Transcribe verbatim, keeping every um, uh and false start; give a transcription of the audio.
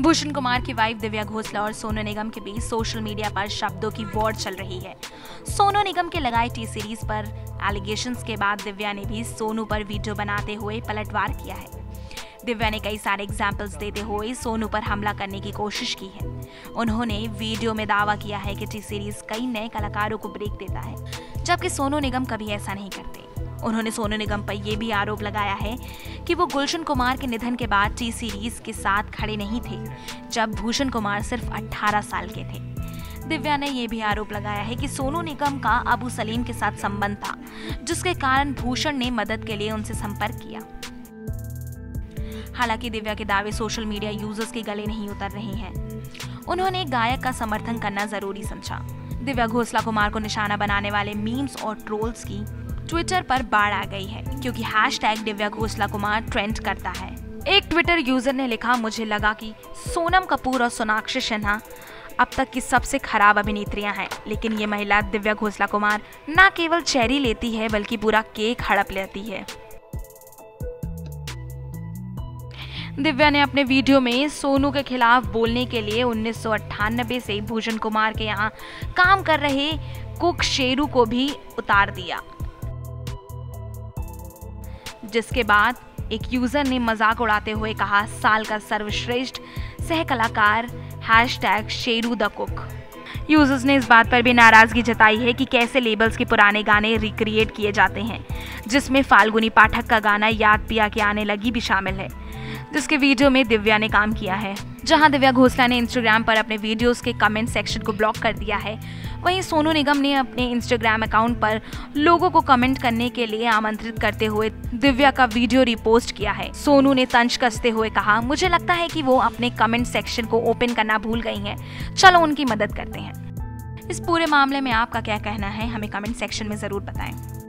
भूषण कुमार की वाइफ दिव्या खोसला और सोनू निगम के बीच सोशल मीडिया पर शब्दों की वॉर चल रही है। सोनू निगम के लगाए टी सीरीज पर एलिगेशंस के बाद दिव्या ने भी सोनू पर वीडियो बनाते हुए पलटवार किया है। दिव्या ने कई सारे एग्जाम्पल्स देते हुए सोनू पर हमला करने की कोशिश की है। उन्होंने वीडियो में दावा किया है कि टी सीरीज कई नए कलाकारों को ब्रेक देता है, जबकि सोनू निगम कभी ऐसा नहीं करते। उन्होंने सोनू निगम पर यह भी आरोप लगाया है कि वो गुलशन कुमार के निधन के बाद टी सीरीज के साथ खड़े नहीं थे, जब भूषण कुमार सिर्फ अठारह साल के थे। दिव्या ने यह भी आरोप लगाया है कि सोनू निगम का अबू सलीम के साथ संबंध था, जिसके कारण भूषण ने मदद के लिए उनसे संपर्क किया। हालांकि दिव्या के दावे सोशल मीडिया यूजर्स के गले नहीं उतर रहे हैं। उन्होंने गायक का समर्थन करना जरूरी समझा। दिव्या खोसला कुमार को निशाना बनाने वाले मीम्स और ट्रोल्स की ट्विटर पर बाढ़ आ गई है, क्योंकि हैशटैग दिव्या खोसला कुमार ट्रेंड करता है। एक ट्विटर यूजर ने लिखा, मुझे लगा कि सोनम कपूर और सोनाक्षी सिन्हा अब तक की सबसे खराब अभिनेत्रियां हैं, लेकिन ये महिला दिव्या खोसला कुमार न केवल चेरी लेती है बल्कि पूरा केक हड़प लेती है। दिव्या ने अपने वीडियो में सोनू के खिलाफ बोलने के लिए उन्नीस सौ अट्ठानबे से भूषण कुमार के यहाँ काम कर रहे कुक शेरू को भी उतार दिया, जिसके बाद एक यूजर ने मजाक उड़ाते हुए कहा, साल का सर्वश्रेष्ठ सहकलाकार hashtag Sheru the cook. Users ने इस बात पर भी नाराजगी जताई है कि कैसे लेबल्स के पुराने गाने रिक्रिएट किए जाते हैं, जिसमें फाल्गुनी पाठक का गाना याद पिया के आने लगी भी शामिल है, जिसके वीडियो में दिव्या ने काम किया है। जहां दिव्या खोसला ने इंस्टाग्राम पर अपने वीडियोस के कमेंट सेक्शन को ब्लॉक कर दिया है, वहीं सोनू निगम ने अपने इंस्टाग्राम अकाउंट पर लोगों को कमेंट करने के लिए आमंत्रित करते हुए दिव्या का वीडियो रिपोस्ट किया है। सोनू ने तंज कसते हुए कहा, मुझे लगता है कि वो अपने कमेंट सेक्शन को ओपन करना भूल गई हैं, चलो उनकी मदद करते हैं। इस पूरे मामले में आपका क्या कहना है, हमें कमेंट सेक्शन में ज़रूर बताएं।